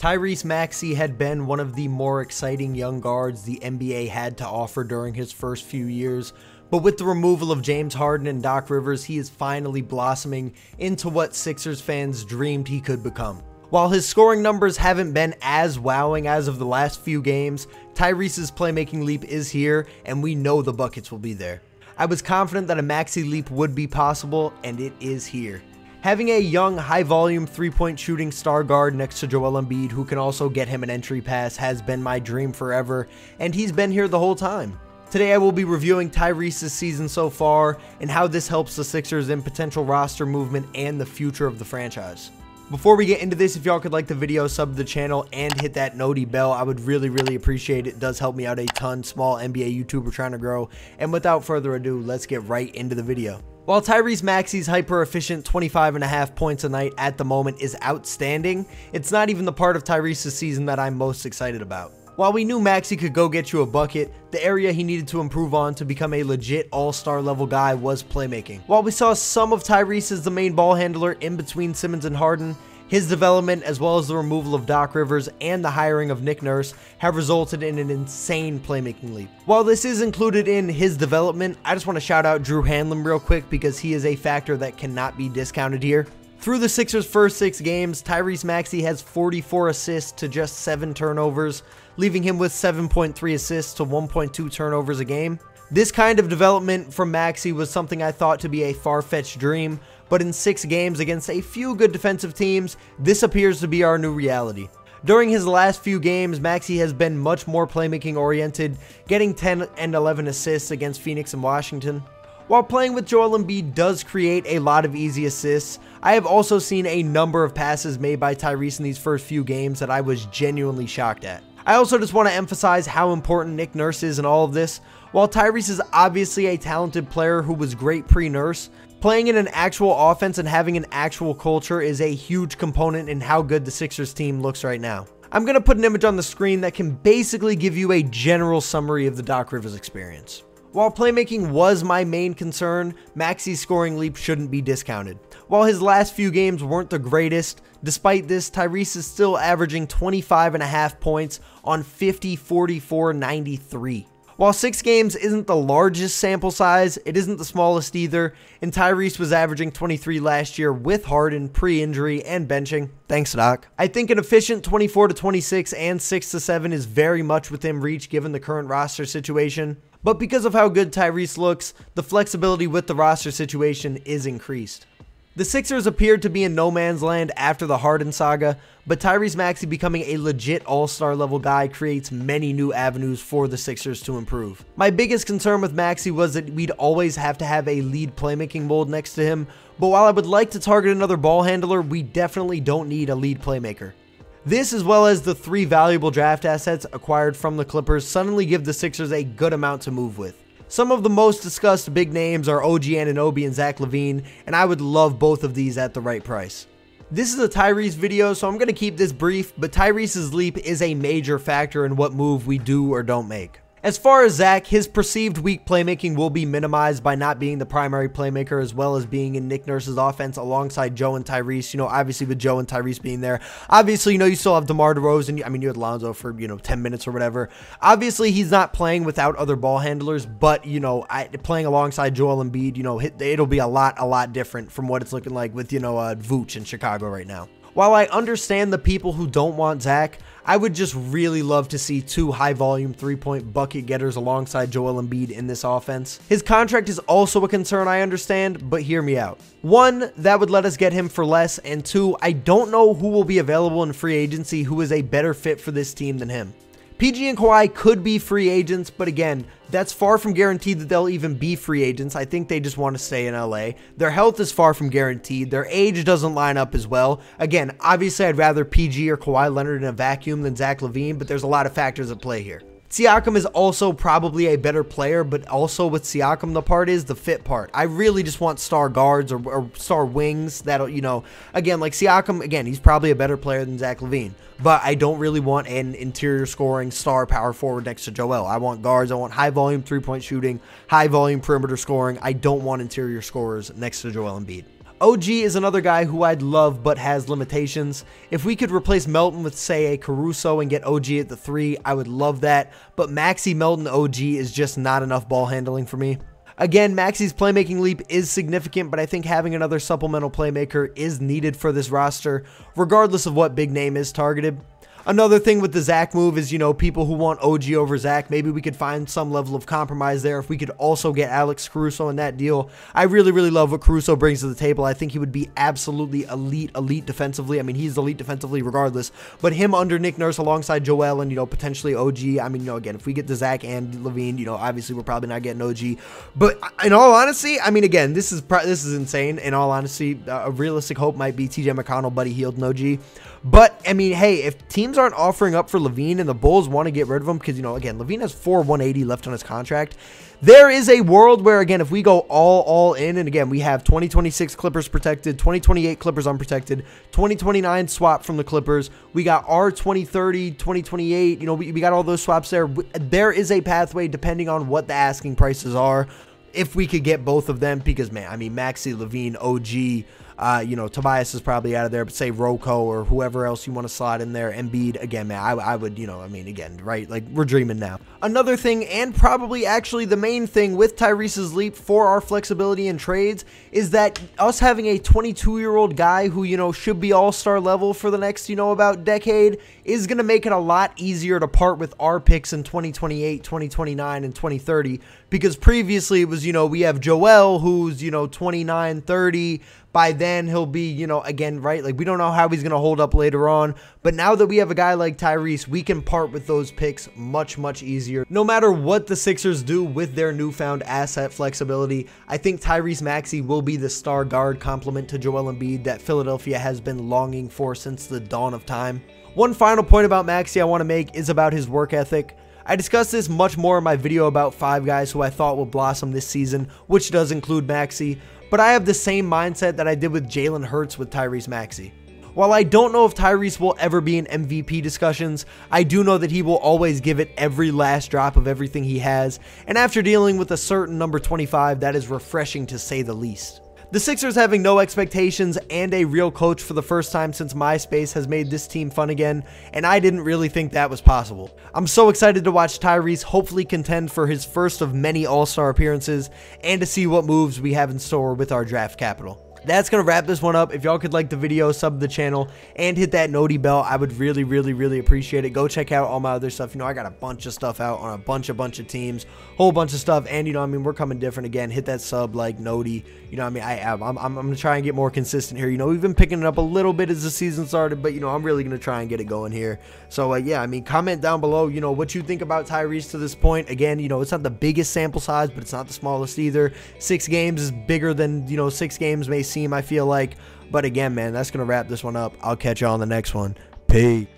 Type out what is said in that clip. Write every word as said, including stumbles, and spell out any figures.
Tyrese Maxey had been one of the more exciting young guards the N B A had to offer during his first few years, but with the removal of James Harden and Doc Rivers, he is finally blossoming into what Sixers fans dreamed he could become. While his scoring numbers haven't been as wowing as of the last few games, Tyrese's playmaking leap is here, and we know the buckets will be there. I was confident that a Maxey leap would be possible, and it is here. Having a young, high-volume three-point shooting star guard next to Joel Embiid, who can also get him an entry pass, has been my dream forever, and he's been here the whole time. Today I will be reviewing Tyrese's season so far and how this helps the Sixers in potential roster movement and the future of the franchise. Before we get into this, if y'all could like the video, sub to the channel, and hit that noty bell, I would really, really appreciate it. It does help me out a ton, small N B A YouTuber trying to grow. And without further ado, let's get right into the video. While Tyrese Maxey's hyper-efficient twenty-five and a half points a night at the moment is outstanding, it's not even the part of Tyrese's season that I'm most excited about. While we knew Maxey could go get you a bucket, the area he needed to improve on to become a legit all-star level guy was playmaking. While we saw some of Tyrese as the main ball handler in between Simmons and Harden, his development, as well as the removal of Doc Rivers and the hiring of Nick Nurse, have resulted in an insane playmaking leap. While this is included in his development, I just want to shout out Drew Hanlon real quick because he is a factor that cannot be discounted here. Through the Sixers' first six games, Tyrese Maxey has forty-four assists to just seven turnovers, leaving him with seven point three assists to one point two turnovers a game. This kind of development from Maxey was something I thought to be a far-fetched dream, but in six games against a few good defensive teams, this appears to be our new reality. During his last few games, Maxey has been much more playmaking oriented, getting ten and eleven assists against Phoenix and Washington. While playing with Joel Embiid does create a lot of easy assists, I have also seen a number of passes made by Tyrese in these first few games that I was genuinely shocked at. I also just want to emphasize how important Nick Nurse is in all of this. While Tyrese is obviously a talented player who was great pre-Nurse, playing in an actual offense and having an actual culture is a huge component in how good the Sixers team looks right now. I'm going to put an image on the screen that can basically give you a general summary of the Doc Rivers experience. While playmaking was my main concern, Maxey's scoring leap shouldn't be discounted. While his last few games weren't the greatest, despite this, Tyrese is still averaging twenty-five and a half points on fifty, forty-four, ninety-three. While six games isn't the largest sample size, it isn't the smallest either, and Tyrese was averaging twenty-three last year with Harden pre-injury and benching. Thanks, Doc. I think an efficient twenty-four to twenty-six and six to seven is very much within reach given the current roster situation, but because of how good Tyrese looks, the flexibility with the roster situation is increased. The Sixers appeared to be in no man's land after the Harden saga, but Tyrese Maxey becoming a legit all-star level guy creates many new avenues for the Sixers to improve. My biggest concern with Maxey was that we'd always have to have a lead playmaking mold next to him, but while I would like to target another ball handler, we definitely don't need a lead playmaker. This, as well as the three valuable draft assets acquired from the Clippers, suddenly give the Sixers a good amount to move with. Some of the most discussed big names are O G Anunoby and Zach LaVine, and I would love both of these at the right price. This is a Tyrese video, so I'm going to keep this brief, but Tyrese's leap is a major factor in what move we do or don't make. As far as Zach, his perceived weak playmaking will be minimized by not being the primary playmaker as well as being in Nick Nurse's offense alongside Joe and Tyrese. You know, obviously with Joe and Tyrese being there, obviously, you know, you still have DeMar DeRozan. I mean, you had Lonzo for, you know, ten minutes or whatever. Obviously, he's not playing without other ball handlers, but, you know, I, playing alongside Joel Embiid, you know, it'll be a lot, a lot different from what it's looking like with, you know, uh, Vooch in Chicago right now. While I understand the people who don't want Zach, I would just really love to see two high-volume three-point bucket getters alongside Joel Embiid in this offense. His contract is also a concern, I understand, but hear me out. One, that would let us get him for less, and two, I don't know who will be available in free agency who is a better fit for this team than him. P G and Kawhi could be free agents, but again, that's far from guaranteed that they'll even be free agents. I think they just want to stay in L A. Their health is far from guaranteed. Their age doesn't line up as well. Again, obviously I'd rather P G or Kawhi Leonard in a vacuum than Zach LaVine, but there's a lot of factors at play here. Siakam is also probably a better player, but also with Siakam, the part is the fit part. I really just want star guards or, or star wings that'll, you know, again, like Siakam, again, he's probably a better player than Zach LaVine, but I don't really want an interior scoring star power forward next to Joel. I want guards. I want high volume three-point shooting, high volume perimeter scoring. I don't want interior scorers next to Joel Embiid. O G is another guy who I'd love but has limitations. If we could replace Melton with, say, a Caruso and get O G at the three, I would love that, but Maxi, Melton, O G is just not enough ball handling for me. Again, Maxi's playmaking leap is significant, but I think having another supplemental playmaker is needed for this roster, regardless of what big name is targeted. Another thing with the Zach move is, you know, people who want O G over Zach, maybe we could find some level of compromise there if we could also get Alex Caruso in that deal. I really, really love what Caruso brings to the table. I think he would be absolutely elite, elite defensively. I mean, he's elite defensively regardless, but him under Nick Nurse alongside Joel and, you know, potentially O G, I mean, you know, again, if we get to Zach and LaVine, you know, obviously we're probably not getting O G, but in all honesty, I mean, again, this is, pro this is insane. In all honesty, a realistic hope might be T J McConnell, Buddy Hield, and O G, but, I mean, hey, if teams aren't offering up for LaVine and the Bulls want to get rid of him because, you know, again, LaVine has four one eighty left on his contract. There is a world where, again, if we go all, all in, and again, we have twenty twenty-six Clippers protected, twenty twenty-eight Clippers unprotected, twenty twenty-nine swap from the Clippers. We got our twenty thirty, twenty twenty-eight, you know, we, we got all those swaps there. There is a pathway depending on what the asking prices are. If we could get both of them, because, man, I mean, Maxi, LaVine, O G, uh, you know, Tobias is probably out of there, but say Rocco or whoever else you want to slot in there, Embiid, again, man, I, I would, you know, I mean, again, right, like, we're dreaming now. Another thing, and probably actually the main thing with Tyrese's leap for our flexibility in trades is that us having a twenty-two-year-old guy who, you know, should be all-star level for the next, you know, about decade is going to make it a lot easier to part with our picks in twenty twenty-eight, twenty twenty-nine, and twenty thirty, because previously it was, you know, we have Joel who's, you know, twenty-nine, thirty. By then he'll be, you know, again, right, like we don't know how he's going to hold up later on, but now that we have a guy like Tyrese, we can part with those picks much, much easier. No matter what the Sixers do with their newfound asset flexibility, I think Tyrese Maxey will be the star guard complement to Joel Embiid that Philadelphia has been longing for since the dawn of time. One final point about Maxey I want to make is about his work ethic. I discussed this much more in my video about five guys who I thought would blossom this season, which does include Maxey, but I have the same mindset that I did with Jalen Hurts with Tyrese Maxey. While I don't know if Tyrese will ever be in M V P discussions, I do know that he will always give it every last drop of everything he has, and after dealing with a certain number twenty-five, that is refreshing to say the least. The Sixers having no expectations and a real coach for the first time since MySpace has made this team fun again, and I didn't really think that was possible. I'm so excited to watch Tyrese hopefully contend for his first of many all-star appearances and to see what moves we have in store with our draft capital. That's going to wrap this one up. If y'all could like the video, sub the channel, and hit that noti bell, I would really, really, really appreciate it. Go check out all my other stuff. You know, I got a bunch of stuff out on a bunch, a bunch of teams, whole bunch of stuff. And, you know, I mean, we're coming different again. Hit that sub, like, noti. You know what I mean? I, I'm, I'm, I'm going to try and get more consistent here. You know, we've been picking it up a little bit as the season started, but, you know, I'm really going to try and get it going here. So, uh, yeah, I mean, comment down below, you know, what you think about Tyrese to this point. Again, you know, it's not the biggest sample size, but it's not the smallest either. Six games is bigger than, you know, six games may seem, I feel like. But again, man, that's gonna wrap this one up. I'll catch y'all on the next one. Peace.